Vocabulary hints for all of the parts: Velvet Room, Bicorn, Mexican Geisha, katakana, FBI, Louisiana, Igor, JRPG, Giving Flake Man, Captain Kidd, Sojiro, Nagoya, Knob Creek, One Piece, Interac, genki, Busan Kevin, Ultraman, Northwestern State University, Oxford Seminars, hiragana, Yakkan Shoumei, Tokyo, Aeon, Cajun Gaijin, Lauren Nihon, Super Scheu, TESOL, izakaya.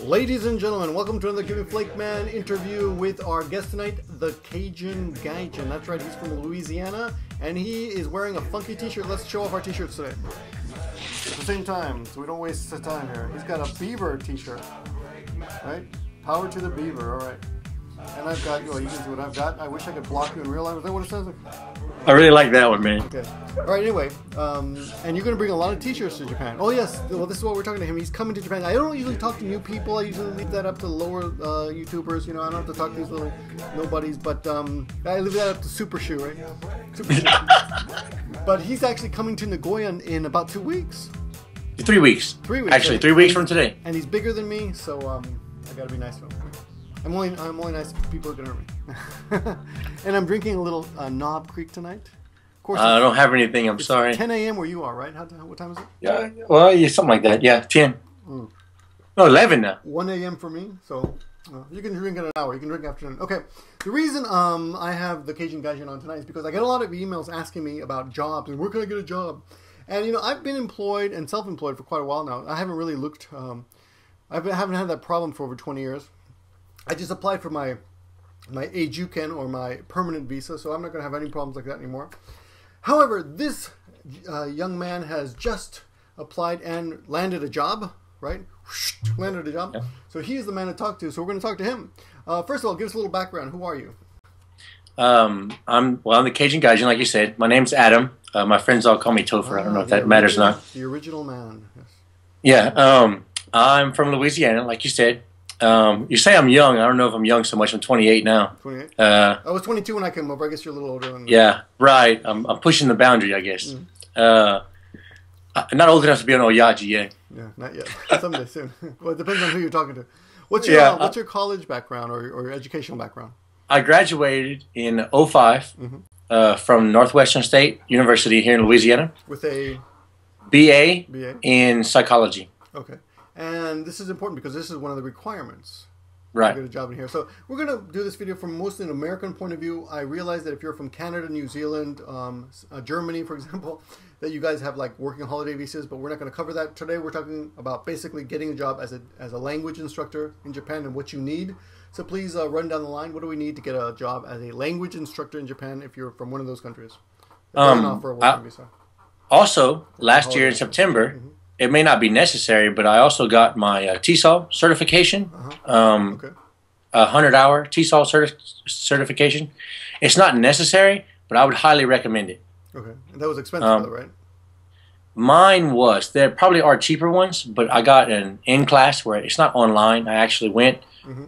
Ladies and gentlemen, welcome to another Giving Flake Man interview with our guest tonight, the Cajun Gaijin. That's right, he's from Louisiana, and he is wearing a funky t-shirt. Let's show off our t-shirts today. At the same time, so we don't waste the time here. He's got a beaver t-shirt, right? Power to the beaver, all right. And I've got, well, you can see what I've got. I wish I could block you in real life. Is that what it sounds like? I really like that one, man. Okay. All right, anyway, and you're going to bring a lot of t-shirts to Japan. Oh, yes. Well, this is what we're talking to him. He's coming to Japan. I don't usually talk to new people. I usually leave that up to lower YouTubers. You know, I don't have to talk to these little nobodies, but I leave that up to Super Scheu, right? Super Scheu. But he's actually coming to Nagoya in about 2 weeks. 3 weeks. 3 weeks. Actually, right? 3 weeks from today. And he's bigger than me, so I got to be nice to him. I'm only nice if people are going to hurt me. And I'm drinking a little Knob Creek tonight. Of course, I don't have anything, I'm sorry. 10 a.m. where you are, right? What time is it? Yeah. Well, yeah, something like that, yeah, 10. Mm. No, 11 now. 1 a.m. for me, so you can drink in an hour. You can drink afternoon. Okay, the reason I have the Cajun Gaijin on tonight is because I get a lot of emails asking me about jobs and where can I get a job? And, you know, I've been employed and self-employed for quite a while now. I haven't really looked, I haven't had that problem for over 20 years. I just applied for my Ajuken or my permanent visa, so I'm not going to have any problems like that anymore. However, this young man has just applied and landed a job, right? Landed a job. Yeah. So he is the man to talk to, so we're going to talk to him. First of all, give us a little background. Who are you? I'm the Cajun Gaijin, like you said. My name's Adam. My friends all call me Topher. I don't know if that matters or not. The original man. Yes. Yeah, I'm from Louisiana, like you said. You say I'm young. I don't know if I'm young so much. I'm 28 now. 28? I was 22 when I came over. I guess you're a little older. Yeah, right. I'm pushing the boundary, I guess. Mm. I'm not old enough to be an Oyaji yet. Yeah, not yet. Someday soon. Well, it depends on who you're talking to. What's your college background or your educational background? I graduated in 05 from Northwestern State University here in Louisiana. With a? BA in psychology. Okay. And this is important because this is one of the requirements to get a job in here. So we're going to do this video from mostly an American point of view. I realize that if you're from Canada, New Zealand, Germany, for example, that you guys have like working holiday visas, but we're not going to cover that today. We're talking about basically getting a job as a language instructor in Japan and what you need. So please run down the line. What do we need to get a job as a language instructor in Japan if you're from one of those countries? For a working visa. Also, last year in September, it may not be necessary, but I also got my TESOL certification, 100-hour TESOL certification. It's not necessary, but I would highly recommend it. Okay, and that was expensive, though, right? Mine was. There probably are cheaper ones, but I got an in-class where it's not online. I actually went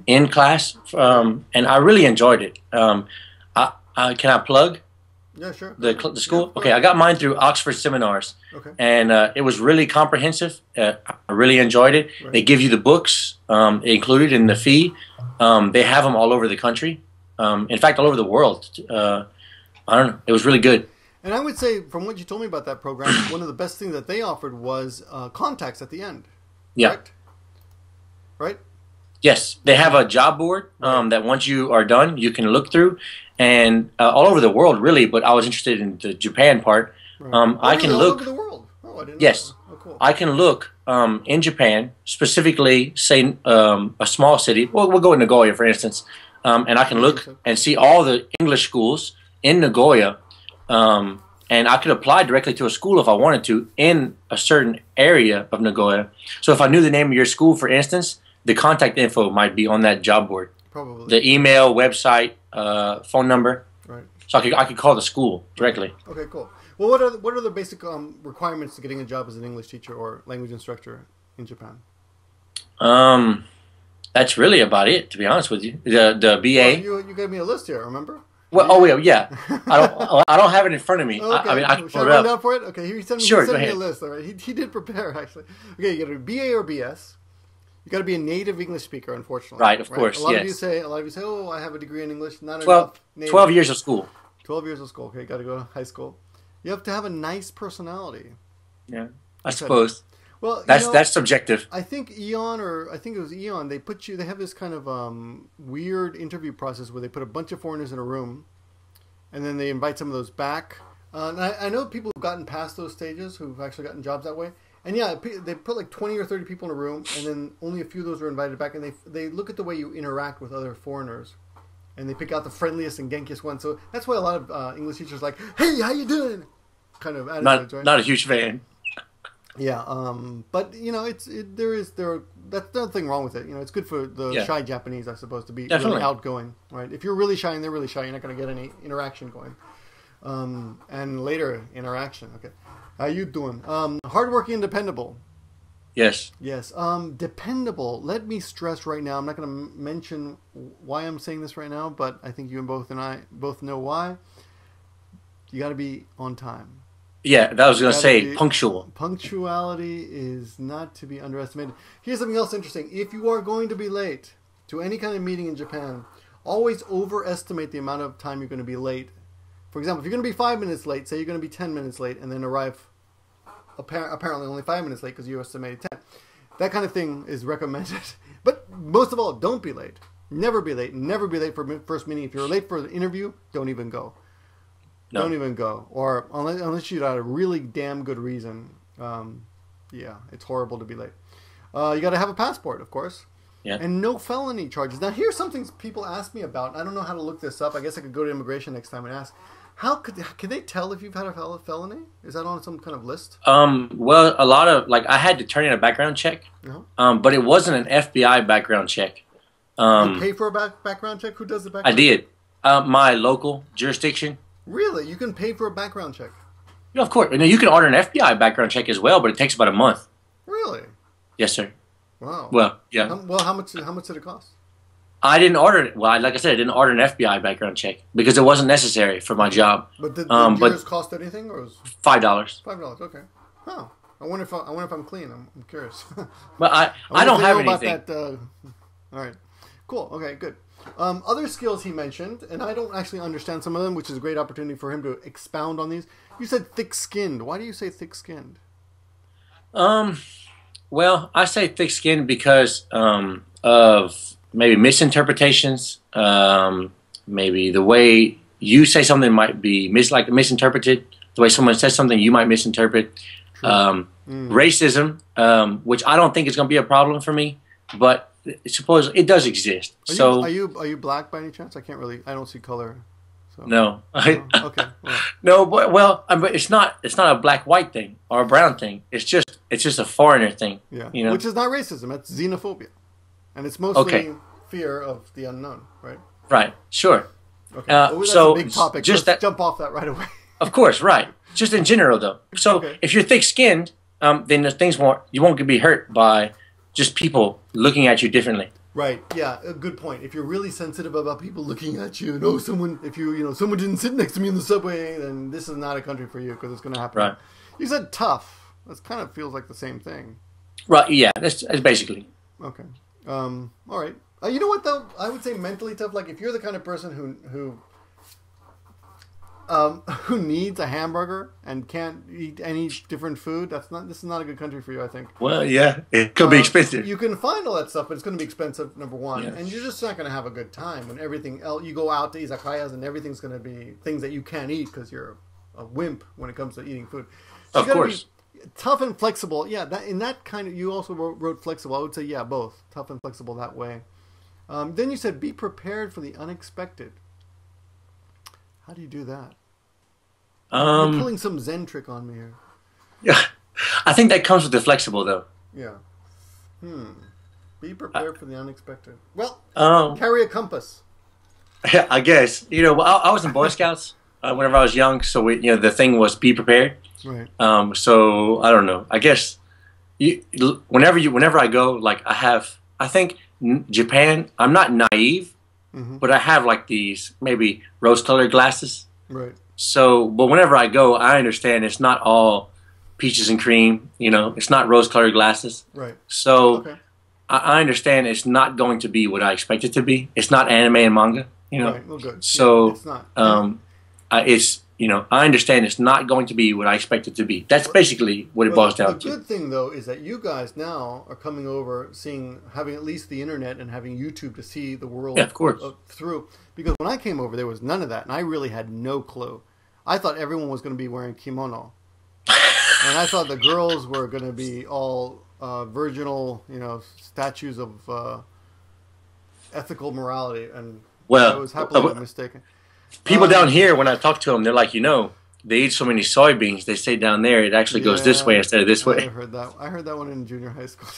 in class, and I really enjoyed it. Can I plug? Yeah, sure. The school? Yeah, okay, I got mine through Oxford Seminars. Okay. And it was really comprehensive. I really enjoyed it. Right. They give you the books included in the fee. They have them all over the country. In fact, all over the world. I don't know. It was really good. And I would say, from what you told me about that program, one of the best things that they offered was contacts at the end. Yeah. Correct? Right? Yes. They have a job board that once you are done, you can look through. And all over the world, really, but I was interested in the Japan part. Right. I can look. All over the world. Oh, I didn't know. Oh, cool. I can look in Japan, specifically, say, a small city. Well, we'll go in Nagoya, for instance, and I can look and see all the English schools in Nagoya, and I could apply directly to a school if I wanted to in a certain area of Nagoya. So if I knew the name of your school, for instance, the contact info might be on that job board. Probably. The email, website, phone number. Right. So I could call the school directly. Okay, cool. Well, what are the basic requirements to getting a job as an English teacher or language instructor in Japan? That's really about it, to be honest with you. The BA. Well, you gave me a list here, remember? Well, yeah. I don't have it in front of me. Okay. I mean, I can pull it up. Should I run down for it? Okay, he sent me a list. All right. He did prepare, actually. Okay, you got a BA or BS. You got to be a native English speaker, unfortunately. Right, of course. A lot of you say, "Oh, I have a degree in English." Not 12 years of school. 12 years of school. Okay, got to go to high school. You have to have a nice personality. Yeah, I suppose. Well, that's subjective. I think Aeon, they put you. They have this kind of weird interview process where they put a bunch of foreigners in a room, and then they invite some of those back. And I know people who've gotten past those stages who've actually gotten jobs that way. And yeah, they put like 20 or 30 people in a room, and then only a few of those were invited back. And they look at the way you interact with other foreigners, and they pick out the friendliest and genkiest one. So that's why a lot of English teachers are like, "Hey, how you doing?" kind of attitude. Not a huge fan. Yeah, but you know, there's nothing wrong with it. You know, it's good for the shy Japanese, I suppose, to be really outgoing, right? If you're really shy and they're really shy, you're not going to get any interaction going. And later interaction. Okay, how you doing? Hardworking and dependable. Yes. Yes. Dependable. Let me stress right now. I'm not going to mention why I'm saying this right now, but I think you and both know why. You got to be on time. Yeah, that was going to say punctual. Punctuality is not to be underestimated. Here's something else interesting. If you are going to be late to any kind of meeting in Japan, always overestimate the amount of time you're going to be late. For example, if you're going to be 5 minutes late, say you're going to be 10 minutes late and then arrive apparently only 5 minutes late because you estimated 10. That kind of thing is recommended. But most of all, don't be late. Never be late. Never be late for the first meeting. If you're late for the interview, don't even go. No. Don't even go, or unless you got a really damn good reason. Yeah, it's horrible to be late. You got to have a passport, of course, and no felony charges. Now, here's something people ask me about. I don't know how to look this up. I guess I could go to immigration next time and ask. Can they tell if you've had a felony? Is that on some kind of list? Well, a lot of I had to turn in a background check, but it wasn't an FBI background check. You pay for a background check? Who does the background? I did. My local jurisdiction. Really? You can pay for a background check? Yeah, of course. You know, you can order an FBI background check as well, but it takes about a month. Really? Yes, sir. Wow. Well, yeah. How much did it cost? I didn't order it. Well, like I said, I didn't order an FBI background check because it wasn't necessary for my job. But did yours cost anything? Or was $5. $5, okay. Huh. I wonder if I'm clean. I'm curious. But I don't have anything. About that, all right. Cool. Okay, good. Other skills he mentioned, and I don't actually understand some of them, which is a great opportunity for him to expound on these. You said thick-skinned. Why do you say thick-skinned? Well, I say thick-skinned because of maybe misinterpretations. Maybe the way you say something might be misinterpreted. The way someone says something, you might misinterpret. Racism, which I don't think is going to be a problem for me, but suppose it does exist. Are you black by any chance? I can't really. I don't see color. So. No. Okay. Well. No, but it's not a black-white thing or a brown thing. It's just a foreigner thing. Yeah. You know? Which is not racism. It's xenophobia, and it's mostly fear of the unknown. Right. Right. Sure. Okay. That's a big topic. Let's jump off that right away. Of course. Right. Just in general, though. So if you're thick-skinned, then you won't be hurt by just people looking at you differently. Right. Yeah. A good point. If you're really sensitive about people looking at you, and someone didn't sit next to me in the subway, then this is not a country for you because it's going to happen. Right. You said tough. That kind of feels like the same thing. Right. Yeah. That's basically. Okay. All right. You know what though? I would say mentally tough. Like if you're the kind of person who needs a hamburger and can't eat any different food, this is not a good country for you, I think. Well, yeah, it could be expensive. You can find all that stuff, but it's going to be expensive, number one. Yeah. And you're just not going to have a good time when everything else, you go out to izakayas and everything's going to be things that you can't eat because you're a wimp when it comes to eating food. So of course. Tough and flexible. Yeah, you also wrote flexible. I would say, yeah, both. Tough and flexible that way. Then you said, be prepared for the unexpected. How do you do that? You're pulling some Zen trick on me here. Yeah, I think that comes with the flexible, though. Yeah. Be prepared for the unexpected. Well, carry a compass. Yeah, I guess. You know, I was in Boy Scouts whenever I was young, so the thing was be prepared. Right. So I don't know. I guess whenever I go, I think Japan. I'm not naive. But I have these maybe rose-colored glasses. Right. So, but whenever I go, I understand it's not all peaches and cream. You know, it's not rose-colored glasses. Right. So, I understand it's not going to be what I expect it to be. It's not anime and manga. You know. Right. Well, good. So, yeah, it's not. I understand it's not going to be what I expect it to be. That's basically what it boils down to. The good thing, though, is that you guys now are coming over, having at least the internet and having YouTube to see the world through. Because when I came over, there was none of that, and I really had no clue. I thought everyone was going to be wearing kimono. And I thought the girls were going to be all virginal, you know, statues of ethical morality. And well, I was happily mistaken. People down here, when I talk to them, they're like, you know, they eat so many soybeans. They say down there it actually goes this way instead of this way. I heard that. I heard that one in junior high school.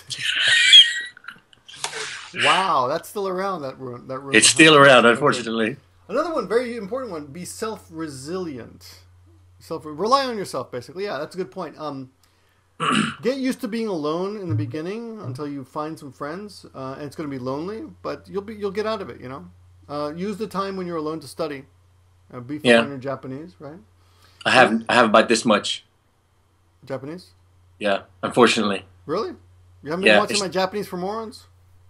Wow, that's still around. That room. It's still around, unfortunately. Another one, very important one: be self-resilient. Rely on yourself, basically. Yeah, that's a good point. Get used to being alone in the beginning until you find some friends, and it's going to be lonely, but you'll get out of it. You know, use the time when you're alone to study. Be fluent in Japanese, right? I have about this much. Japanese? Yeah, unfortunately. Really? You haven't been watching my Japanese for Morons?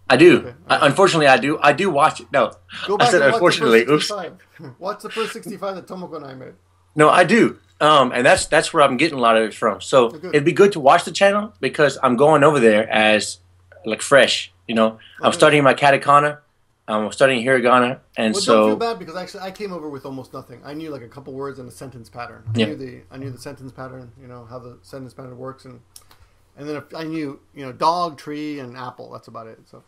I do. Okay. Unfortunately, I do. I do watch it. No, go back. I said and watch unfortunately. Oops. Watch the first 65 that Tomoko and I made. No, I do. And that's where I'm getting a lot of it from. So it'd be good to watch the channel because I'm going over there as like fresh. You know, I'm studying my katakana. I'm studying hiragana, and don't feel bad because actually I came over with almost nothing. I knew like a couple words and a sentence pattern. I knew the sentence pattern. You know how the sentence pattern works, and then I knew dog, tree, and apple. That's about it. So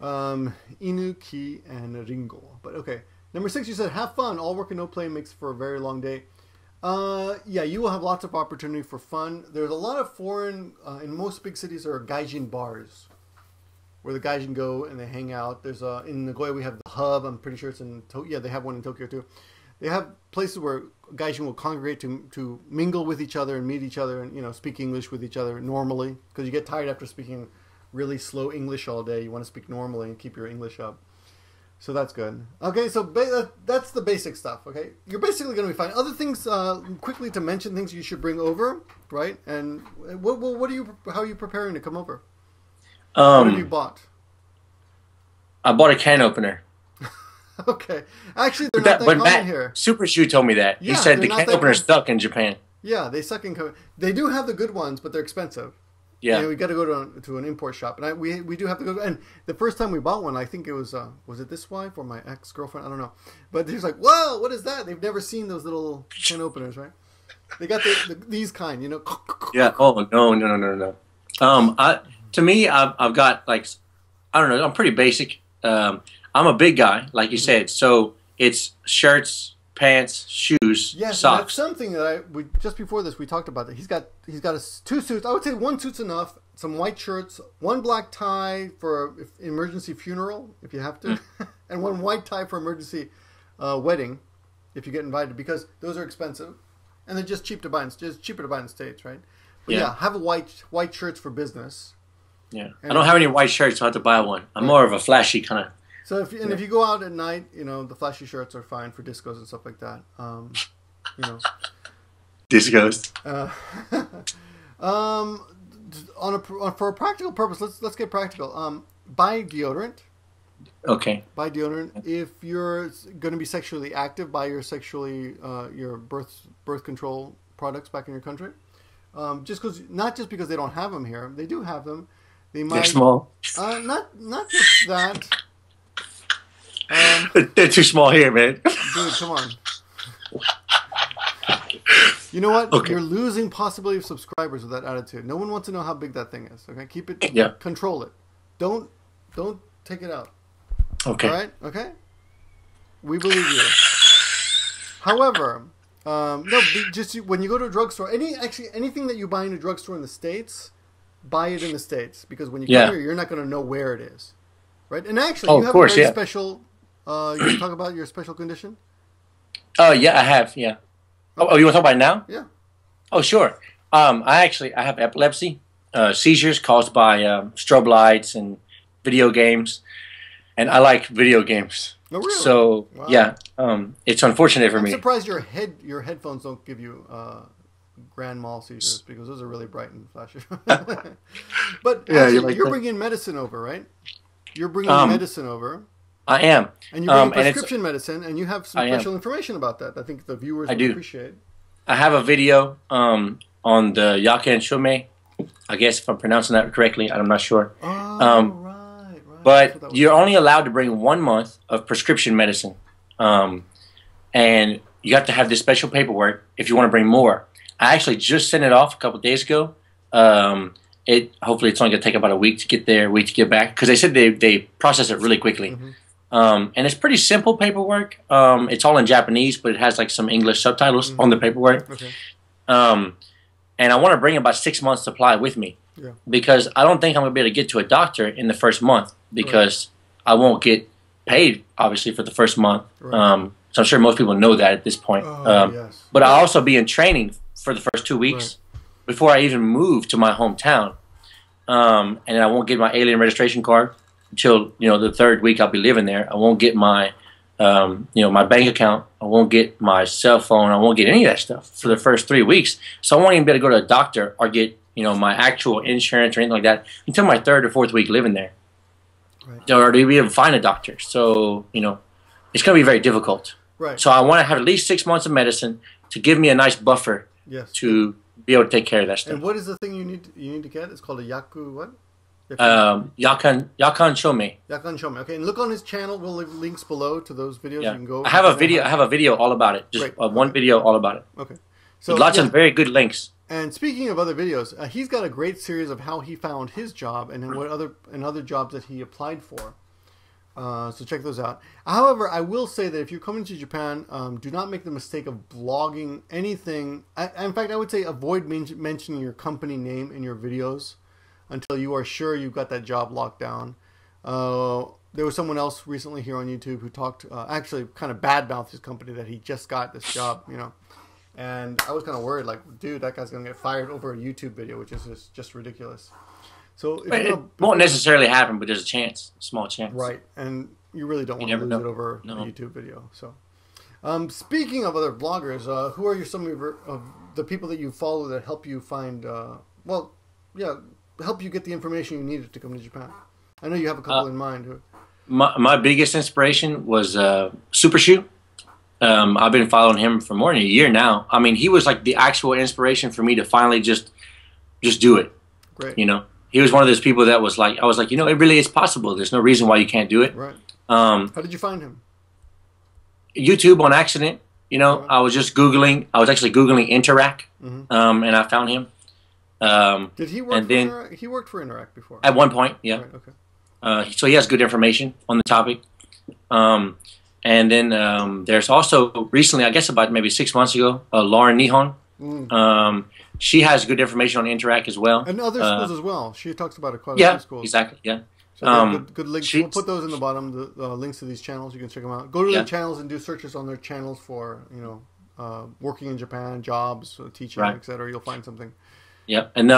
inu, ki, and ringo. But okay, number 6, you said have fun. All work and no play makes for a very long day. Yeah, you will have lots of opportunity for fun. There's a lot of foreign in most big cities there are gaijin bars, where the gaijin go and they hang out. There's in Nagoya we have the Hub. I'm pretty sure it's in Tokyo. Yeah, they have one in Tokyo too. They have places where gaijin will congregate to mingle with each other and meet each other and speak English with each other normally, because you get tired after speaking really slow English all day. You want to speak normally and keep your English up. So that's good. Okay, so that's the basic stuff, okay? You're basically going to be fine. Other things, quickly to mention things you should bring over, right? And what are you? How are you preparing to come over? What have you bought? I bought a can opener. Okay. Actually, they're not that common here. Super Scheu told me that. Yeah, he said the can openers suck in Japan. Yeah, they suck in Japan. They do have the good ones, but they're expensive. Yeah. You know, we got to go to an import shop. And we do have to go. And the first time we bought one, I think it was it this wife or my ex-girlfriend? I don't know. But they're like, whoa, what is that? They've never seen those little can openers, right? They got these kind, you know. Yeah. Oh, no. To me, I've got, like, I don't know, I'm pretty basic. I'm a big guy, like you said. So it's shirts, pants, shoes, socks. That's something that just before this, we talked about that. He's got 2 suits. I would say 1 suit's enough, some white shirts, 1 black tie for emergency funeral, if you have to, and 1 white tie for emergency wedding, if you get invited, because those are expensive. And they're just cheap to buy. It's just cheaper to buy in the States, right? But yeah have a white shirts for business. Yeah, I don't have any white shirts, so I have to buy one. I'm more of a flashy kind of. So, if you go out at night, the flashy shirts are fine for discos and stuff like that. Discos. For a practical purpose, let's get practical. Buy deodorant. Okay. Buy deodorant. If you're going to be sexually active, buy your birth control products back in your country. Not just because they don't have them here, they do have them. They're small. Not just that. They're too small here, man. Dude, come on. You know what? Okay. You're losing possibility of subscribers with that attitude. No one wants to know how big that thing is. Okay, keep it. Yeah. Control it. Don't take it out. Okay. All right. Okay. We believe you. However, just when you go to a drugstore, anything that you buy in a drugstore in the States. Buy it in the States, because when you come here, you're not going to know where it is, right? And actually, you have a very special. You can talk about your special condition. Oh yeah, I have. Yeah. Oh, you want to talk about it now? Yeah. Oh sure. I have epilepsy, seizures caused by strobe lights and video games, and I like video games. Oh really? So yeah, it's unfortunate for me. I'm surprised your headphones don't give you. Grand mal seizures, because those are really bright and flashy. But yeah, you're bringing medicine over, right? You're bringing medicine over. I am. And you're bringing prescription medicine, and you have some special information about that. I think the viewers would appreciate. I have a video on the Yakkan Shoumei. I guess if I'm pronouncing that correctly, I'm not sure. Oh, right. But you're only allowed to bring 1 month of prescription medicine. And you have to have this special paperwork if you want to bring more. I actually just sent it off a couple of days ago. Hopefully it's only going to take about a week to get there, a week to get back, because they said they process it really quickly. Mm-hmm. And it's pretty simple paperwork. It's all in Japanese, but it has like some English subtitles mm-hmm. on the paperwork. Okay. And I want to bring about 6 months supply with me yeah. because I don't think I'm going to be able to get to a doctor in the first month because right. I won't get paid, obviously, for the first month. Right. So I'm sure most people know that at this point. Yes. But I'll also be in training for the first 2 weeks right. before I even move to my hometown. And I won't get my alien registration card until, you know, the third week I'll be living there. I won't get my, you know, my bank account. I won't get my cell phone. I won't get any of that stuff for the first 3 weeks. So I won't even be able to go to a doctor or get, you know, my actual insurance or anything like that until my third or fourth week living there. Right. Or to be able to find a doctor. So, you know, it's going to be very difficult. Right. So I want to have at least 6 months of medicine to give me a nice buffer yes. to be able to take care of that stuff. And what is the thing you need to get? It's called a Yaku what? Yakkan Shoumei. Yakkan Shoumei. Okay, and look on his channel. We'll leave links below to those videos. Yeah. You can go. I have a video all about it. Just one okay. video all about it. Okay. So lots yeah. of very good links. And speaking of other videos, he's got a great series of how he found his job and then what other jobs that he applied for. So check those out. However, I will say that if you're coming to Japan, do not make the mistake of blogging anything. In fact, I would say avoid mentioning your company name in your videos until you are sure you've got that job locked down. There was someone else recently here on YouTube who talked, actually kind of badmouthed his company that he just got this job, you know. And I was kind of worried, like, dude, that guy's going to get fired over a YouTube video, which is just ridiculous. So it won't necessarily happen, but there's a chance, small chance. Right, and you really don't want to lose it over a YouTube video. So, speaking of other bloggers, who are some of the people that you follow that help you find, help you get the information you needed to come to Japan? I know you have a couple in mind. My biggest inspiration was Super Scheu. I've been following him for more than a year now. I mean, he was like the actual inspiration for me to finally just do it. Great. You know, he was one of those people that was like, I was like, you know, it really is possible. There's no reason why you can't do it. Right. How did you find him? YouTube on accident. You know, right. I was just Googling. I was actually Googling Interac, mm-hmm. And I found him. Did he work for Interac? He worked for Interac before. At one point, yeah. Right, okay. So he has good information on the topic. And then there's also recently, I guess about maybe 6 months ago, Lauren Nihon. Mm. She has good information on Interac as well. And other schools as well. She talks about it quite a few schools. Yeah, exactly, yeah. So good links. We'll put those in the bottom, the links to these channels. You can check them out. Go to their channels and do searches on their channels for, you know, working in Japan, jobs, teaching, right. etc. You'll find something. Yeah, and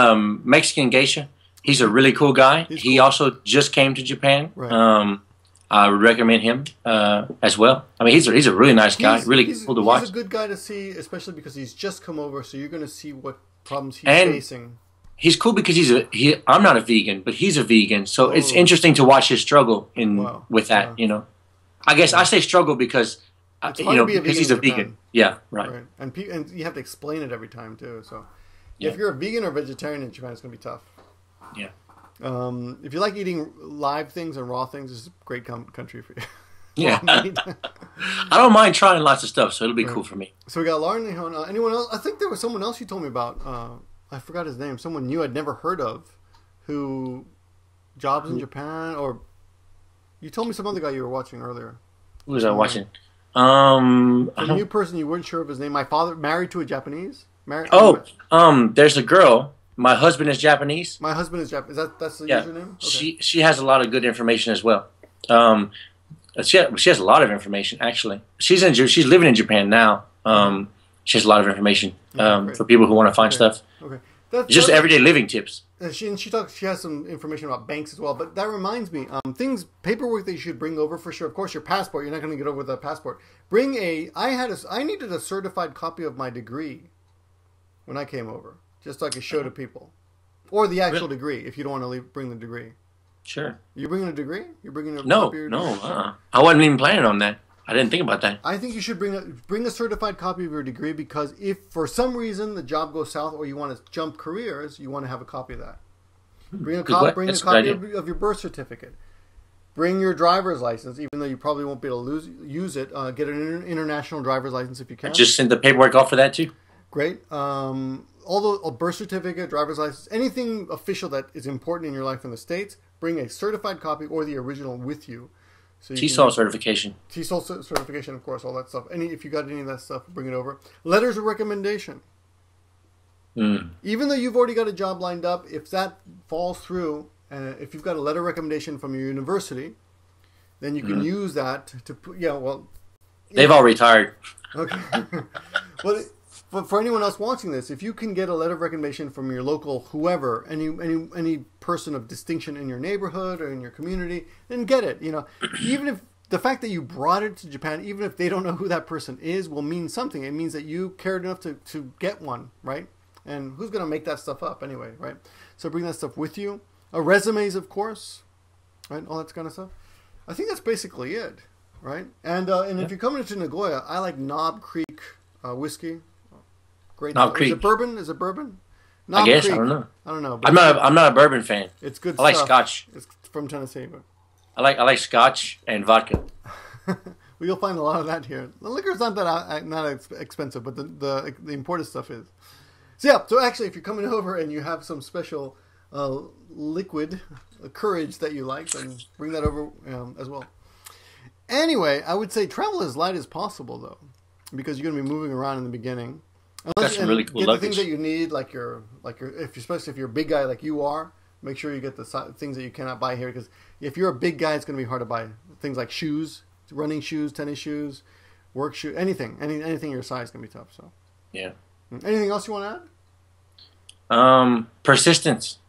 Mexican Geisha, he's a really cool guy. He also just came to Japan. Right. I would recommend him as well. I mean, he's a really nice guy, really cool to watch. He's a good guy to see, especially because he's just come over, so you're going to see what problems he's facing. He's cool because I'm not a vegan, but he's a vegan, so it's interesting to watch his struggle with that. Yeah. You know, I guess I say struggle because you know because he's a vegan. Yeah, right. And you have to explain it every time too, so. Yeah. If you're a vegan or vegetarian in Japan, it's going to be tough. Yeah. If you like eating live things and raw things, it's a great country for you. Yeah. I don't mind trying lots of stuff, so it'll be cool for me. So we got Lauren Nihon. Anyone else? I think there was someone else you told me about. I forgot his name. Someone you had never heard of who jobs in Japan, or you told me some other guy you were watching earlier. Who was I watching? A new person you weren't sure of his name. My father, married to a Japanese? There's a girl. My husband is Japanese. My husband is Japanese. That's the username? Okay. She has a lot of good information as well. She has a lot of information actually. She's living in Japan now. She has a lot of information for people who want to find stuff. Okay, that's just everyday living tips. She has some information about banks as well. But that reminds me, paperwork that you should bring over for sure. Of course, your passport. You're not going to get over without a passport. Bring I needed a certified copy of my degree when I came over, just like a show to people, or the actual degree. If you don't want to bring the degree, sure. You bringing a degree? You're bringing a degree? I wasn't even planning on that. I didn't think about that. I think you should bring a certified copy of your degree, because if for some reason the job goes south or you want to jump careers, you want to have a copy of that. Bring a copy of your birth certificate. Bring your driver's license, even though you probably won't be able to use it. Get an international driver's license if you can. I just send the paperwork off for that too. Great. A birth certificate, driver's license, anything official that is important in your life in the States, bring a certified copy or the original with you. So you TESOL certification. TESOL certification, of course, all that stuff. If you got any of that stuff, bring it over. Letters of recommendation. Mm. Even though you've already got a job lined up, if that falls through, if you've got a letter of recommendation from your university, then you can use that to, They've all retired. Okay. But for anyone else watching this, if you can get a letter of recommendation from your local whoever, any person of distinction in your neighborhood or in your community, then get it. You know, even if the fact that you brought it to Japan, even if they don't know who that person is, will mean something. It means that you cared enough to get one, right? And who's going to make that stuff up anyway, right? So bring that stuff with you. Resumes, of course, right? All that kind of stuff. I think that's basically it, right? And if you're coming into Nagoya, I like Knob Creek whiskey. Great. Knob Creek. Is it bourbon? Is it bourbon? Knob I guess Creek. I don't know. I don't know. I'm not a bourbon fan. It's good. I like Scotch. It's from Tennessee, but I like Scotch and vodka. Well, you'll find a lot of that here. The liquor's not that expensive, but the imported stuff is. So yeah. So actually, if you're coming over and you have some special liquid courage that you like, then bring that over as well. Anyway, I would say travel as light as possible though, because you're going to be moving around in the beginning. That's really cool luggage. Get the things that you need, especially if you're a big guy like you are, make sure you get the things that you cannot buy here, because if you're a big guy, it's going to be hard to buy things like shoes, running shoes, tennis shoes, work shoes, anything your size can be tough. So yeah. Anything else you want to add? Persistence.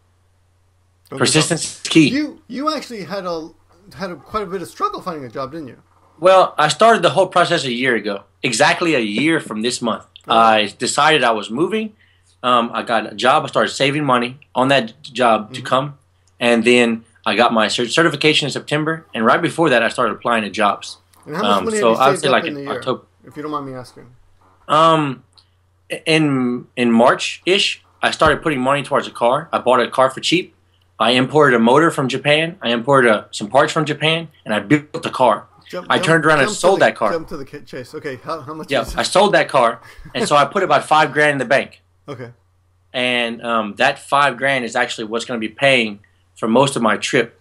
Okay. Persistence is key. You actually had quite a bit of struggle finding a job, didn't you? Well, I started the whole process a year ago. Exactly a year from this month. I decided I was moving. I got a job. I started saving money on that job to come. And then I got my certification in September. And right before that, I started applying to jobs. And how much money have you saved up in the year, October, if you don't mind me asking? In March-ish, I started putting money towards a car. I bought a car for cheap. I imported a motor from Japan. I imported some parts from Japan, and I built the car. I turned around and sold that car. Jump to the chase. Okay, how much? Yeah, I sold that car, and so I put about $5,000 in the bank. Okay, and that $5,000 is actually what's going to be paying for most of my trip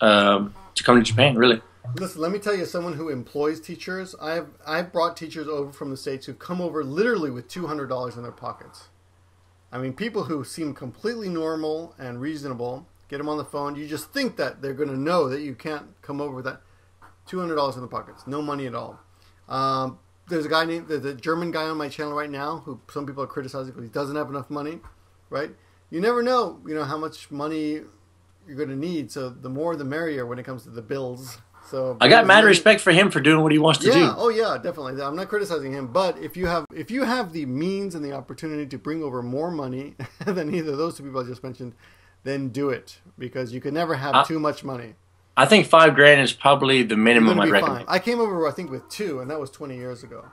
to come to Japan. Really. Listen, let me tell you, as someone who employs teachers, I've brought teachers over from the States who come over literally with $200 in their pockets. I mean, people who seem completely normal and reasonable. Get them on the phone. You just think that they're going to know that you can't come over with that. $200 in the pockets. No money at all. There's a guy named, the German guy on my channel right now who some people are criticizing because he doesn't have enough money, right? You never know, how much money you're going to need. So the more the merrier when it comes to the bills. So I got mad respect for him for doing what he wants to do. Yeah, oh yeah, definitely. I'm not criticizing him, but if you have the means and the opportunity to bring over more money than either of those two people I just mentioned, then do it, because you can never have too much money. I think $5,000 is probably the minimum I recommend. Fine. I came over, I think, with $2,000, and that was 20 years ago.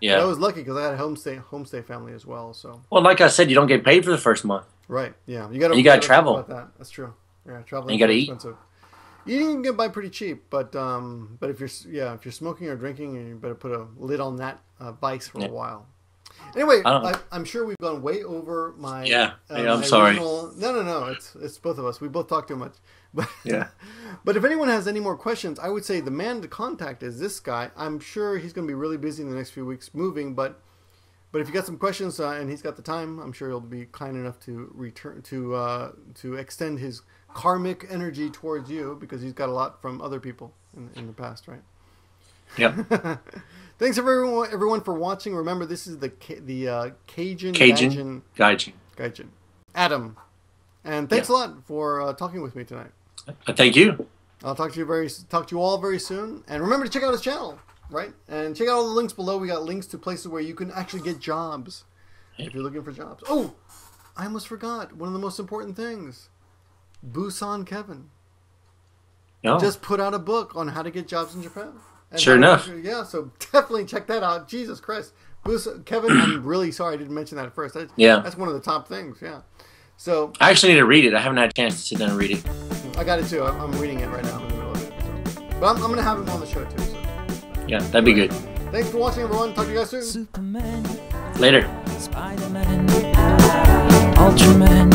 Yeah, and I was lucky because I had a homestay family as well. So, well, like I said, you don't get paid for the first month. Right? Yeah, you got to travel. About that. That's true. Yeah, traveling. You got to eat. Eating you can get by pretty cheap, but if you're smoking or drinking, you better put a lid on that vice for a while. Anyway, I'm sure we've gone way over my. Yeah, I'm sorry. No. It's both of us. We both talk too much. But, yeah. But if anyone has any more questions, I would say the man to contact is this guy. I'm sure he's going to be really busy in the next few weeks moving. But if you got some questions and he's got the time, I'm sure he'll be kind enough to return to extend his karmic energy towards you, because he's got a lot from other people in the past, right? Yeah. Thanks everyone for watching. Remember, this is the Cajun Gaijin Adam, and thanks a lot for talking with me tonight. Thank you. I'll talk to you all very soon, and remember to check out his channel, right? And check out all the links below. We got links to places where you can actually get jobs if you're looking for jobs. Oh, I almost forgot one of the most important things. Busan Kevin just put out a book on how to get jobs in Japan. And sure enough. Yeah, so definitely check that out. Jesus Christ. Kevin, I'm really sorry I didn't mention that at first. That's one of the top things, yeah. So I actually need to read it. I haven't had a chance to sit down and read it. I got it too. I'm reading it right now in the middle of it. So. But I'm going to have him on the show too. So. Yeah, that'd be good. Thanks for watching, everyone. Talk to you guys soon. Later. Spider-Man, Ultraman.